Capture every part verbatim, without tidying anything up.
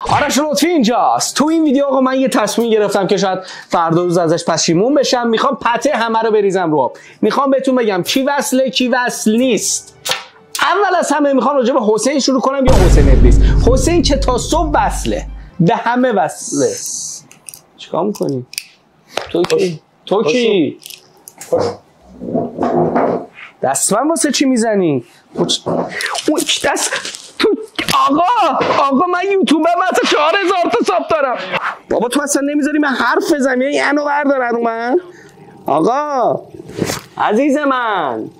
آرش لطفی اینجاست. تو این ویدیو آقا من یه تصمیم گرفتم که شاید فردا روز ازش پشیمون بشم. میخوام پته همه رو بریزم رو آب. میخوام بهتون بگم کی وصله کی وصل نیست. اول از همه میخوام راجع به حسین شروع کنم. یا حسین ابلیس، حسین که تا صبح وصله، به همه وصله. چیکار میکنی؟ تو کی؟ تو کی؟ دستم واسه چی میزنی؟ اون دست تو آقا آقا من یوتیوبم، مثلا چهار هزار تا ساب دارم. بابا تو اصلا نمیذاری من حرف بزنم، یعنی اینو بردارن رو من. آقا عزیز من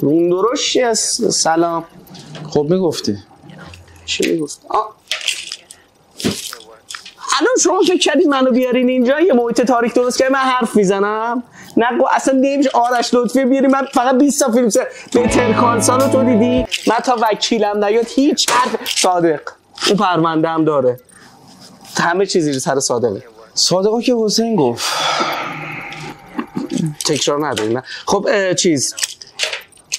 روندروشی هست. سلام. خب میگفتی چی میگفتی؟ الان شما فکر کردید منو بیارین اینجا یه محیط تاریک درست که من حرف میزنم؟ نه اصلا نمیشه. آرش لطفی بیاریم من فقط بیست تا فیلم سر بهتر کارسان رو تو دیدی؟ من تا وکیلم نیاد هیچ حرف. صادق اون پرونده هم داره، همه چیزی رو سر صادقه. صادقا که حسین گفت تکرار نداریم. خب چیز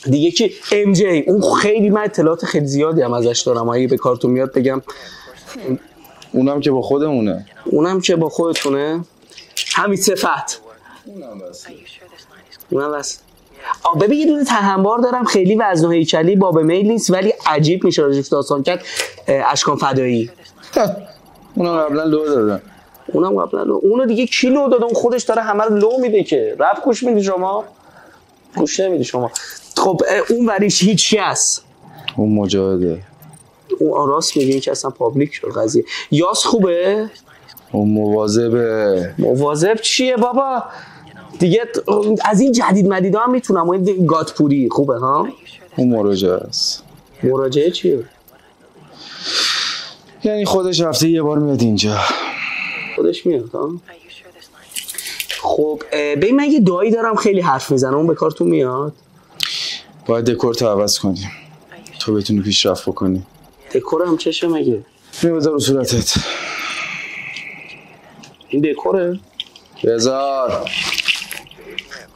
دیگه که ام جی اون خیلی، من اطلاعات خیلی زیادی هم ازش دارم، اگه به کارتون میاد بگم. اونم که با خودمونه، اونم که با خودتونه، همین صفت. اونم بس. اونم بس. آه ببین یه دونه تهمبار دارم، خیلی وزن و هیکلی باب میل نیست، ولی عجیب میشه راجبش داستان کرد. اشکان فدایی. اونم قبلا لو دادن. اونم قبلا لو. اونو دیگه کی لو داد؟ اون خودش داره همه رو لو میده که. رب گوش میدی شما؟ گوش نمیدی شما. خب اون وریش هیچی است. اون مجاهده. اون راست میگه که اصلا پابلیک شد قضیه. یاس خوبه؟ اون مواظبه. مواظب چیه بابا؟ دیگه از این جدید مدیدا هم میتونم. این گاتپوری خوبه ها؟ اون مراجعه است. مراجعه چیه؟ یعنی خودش هفته یه بار میاد اینجا. خودش میاد ها؟ خب ببین من یه دایی دارم خیلی حرف میزنه، اون به کارتون میاد؟ باید دکورتو عوض کنیم تو بتونی پیشرفت بکنی. دکور هم چشه مگه؟ بذار رو صورتت. این دکوره؟ بذار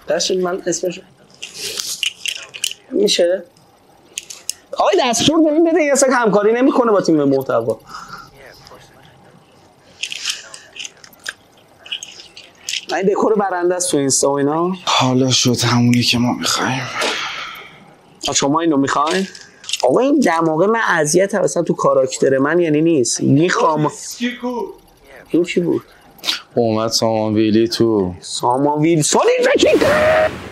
دست من اسمش میشه؟ آقای دستور داریم بده، یه سک همکاری نمیکنه با تیم محتوا. این دکور برنده است تو اینستا و اینا. حالا شد همونی که ما میخوایم. شما اینو میخواین؟ آقا این دماغه من اذیت اصلا تو کاراکتر من یعنی نیست. میخوام این چی بود؟ اومد سامان ویلی تو. سامان ویلی سالی رکی